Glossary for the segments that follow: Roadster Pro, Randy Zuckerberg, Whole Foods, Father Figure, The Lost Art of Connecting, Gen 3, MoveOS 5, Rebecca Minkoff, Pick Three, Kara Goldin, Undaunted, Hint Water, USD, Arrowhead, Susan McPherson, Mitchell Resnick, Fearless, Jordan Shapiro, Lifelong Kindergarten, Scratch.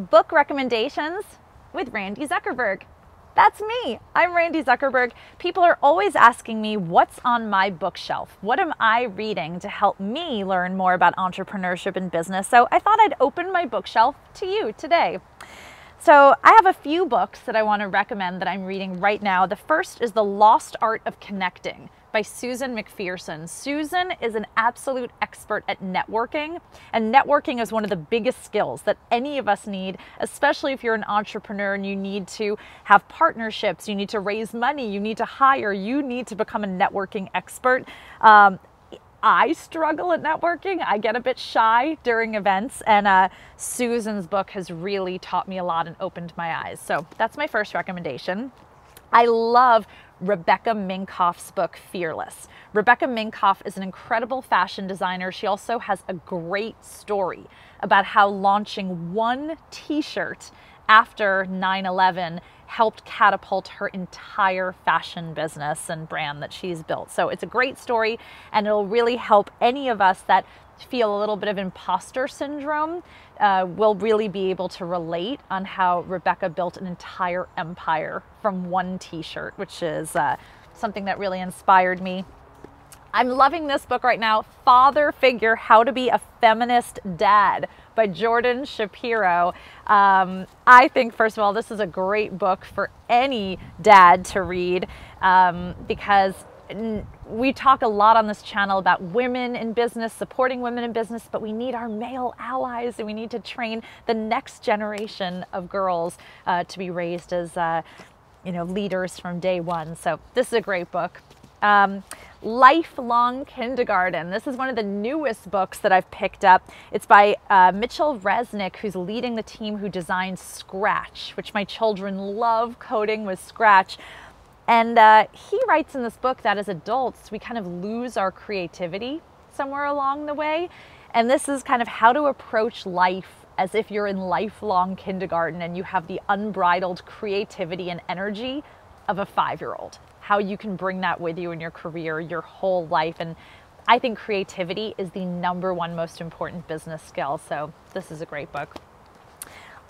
book recommendations with Randy Zuckerberg. That's me. I'm Randy Zuckerberg. People are always asking me what's on my bookshelf. What am I reading to help me learn more about entrepreneurship and business? So I thought I'd open my bookshelf to you today. So I have a few books that I want to recommend that I'm reading right now. The first is The Lost Art of Connecting by Susan McPherson. Susan is an absolute expert at networking, and networking is one of the biggest skills that any of us need, especially if you're an entrepreneur and you need to have partnerships, you need to raise money, you need to hire, you need to become a networking expert. I struggle at networking. I get a bit shy during events, and Susan's book has really taught me a lot and opened my eyes. So that's my first recommendation. I love Rebecca Minkoff's book, Fearless. Rebecca Minkoff is an incredible fashion designer. She also has a great story about how launching one t-shirt after 9/11 helped catapult her entire fashion business and brand that she's built. So it's a great story, and it'll really help any of us that feel a little bit of imposter syndrome. We'll really be able to relate on how Rebecca built an entire empire from one t-shirt, which is something that really inspired me. I'm loving this book right now, Father Figure, How to Be a Feminist Dad by Jordan Shapiro. I think, first of all, this is a great book for any dad to read because we talk a lot on this channel about women in business, supporting women in business, but we need our male allies, and we need to train the next generation of girls to be raised as leaders from day one. So this is a great book. Lifelong Kindergarten. This is one of the newest books that I've picked up. It's by Mitchell Resnick, who's leading the team who designed Scratch, which my children love coding with Scratch. And he writes in this book that as adults, we kind of lose our creativity somewhere along the way. And this is kind of how to approach life as if you're in lifelong kindergarten and you have the unbridled creativity and energy of a 5-year-old. How you can bring that with you in your career, your whole life. And I think creativity is the #1 most important business skill. So this is a great book.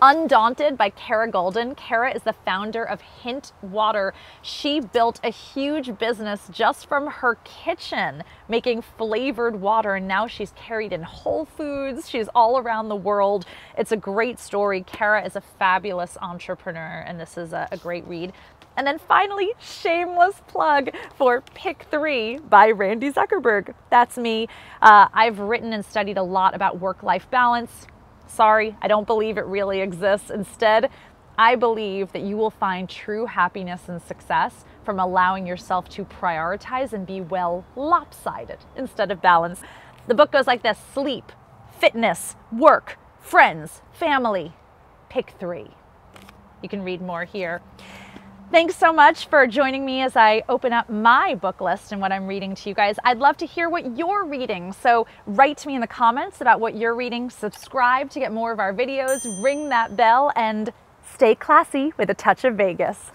Undaunted by Kara Goldin. Kara is the founder of Hint Water. She built a huge business just from her kitchen, making flavored water, and now she's carried in Whole Foods. She's all around the world. It's a great story. Kara is a fabulous entrepreneur, and this is a great read. And then finally, shameless plug for Pick Three by Randy Zuckerberg. That's me. I've written and studied a lot about work-life balance. Sorry, I don't believe it really exists. Instead, I believe that you will find true happiness and success from allowing yourself to prioritize and be well lopsided instead of balanced. The book goes like this: sleep, fitness, work, friends, family. Pick Three. You can read more here. Thanks so much for joining me as I open up my book list and what I'm reading to you guys. I'd love to hear what you're reading, so write to me in the comments about what you're reading. Subscribe to get more of our videos, ring that bell, and stay classy with a touch of Vegas.